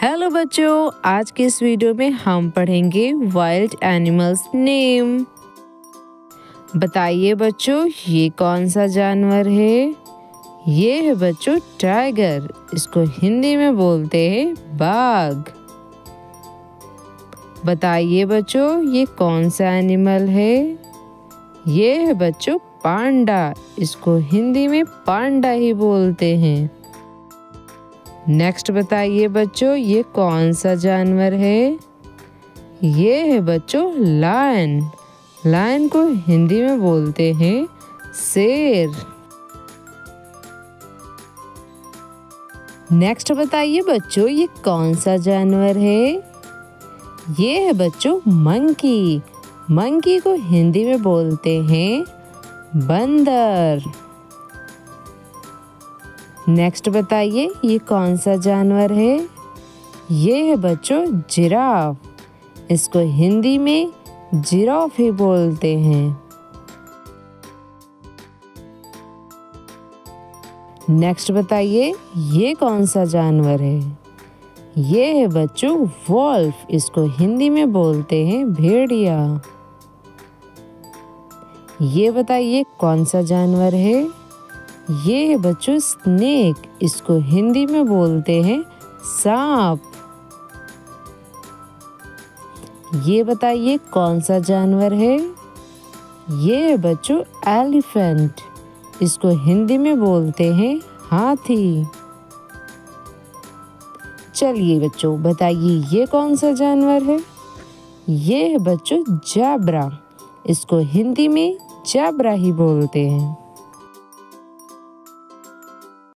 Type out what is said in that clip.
Hello बच्चों, आज के इस वीडियो में हम पढ़ेंगे वाइल्ड एनिमल्स नेम। बताइए बच्चों, ये कौन सा जानवर है? ये है बच्चों टाइगर। इसको हिंदी में बोलते हैं बाघ। बताइए बच्चों, ये कौन सा एनिमल है? ये है बच्चों पांडा। इसको हिंदी में पांडा ही बोलते हैं। नेक्स्ट बताइए बच्चों, ये कौन सा जानवर है? ये है बच्चों लायन। लायन को हिंदी में बोलते हैं शेर। नेक्स्ट बताइए बच्चों, ये कौन सा जानवर है? ये है बच्चों मंकी। मंकी को हिंदी में बोलते हैं बंदर। नेक्स्ट बताइए, ये कौन सा जानवर है? ये है बच्चों जिराफ। इसको हिंदी में जिराफ ही बोलते हैं। नेक्स्ट बताइए, ये कौन सा जानवर है? ये है बच्चों वॉल्फ। इसको हिंदी में बोलते हैं भेड़िया। ये बताइए कौन सा जानवर है? ये है बच्चों स्नेक। इसको हिंदी में बोलते हैं सांप। ये बताइए कौन सा जानवर है? ये है बच्चों एलिफेंट। इसको हिंदी में बोलते हैं हाथी। चलिए बच्चों, बताइए ये कौन सा जानवर है? ये है बच्चों जेब्रा। इसको हिंदी में जेब्रा ही बोलते हैं।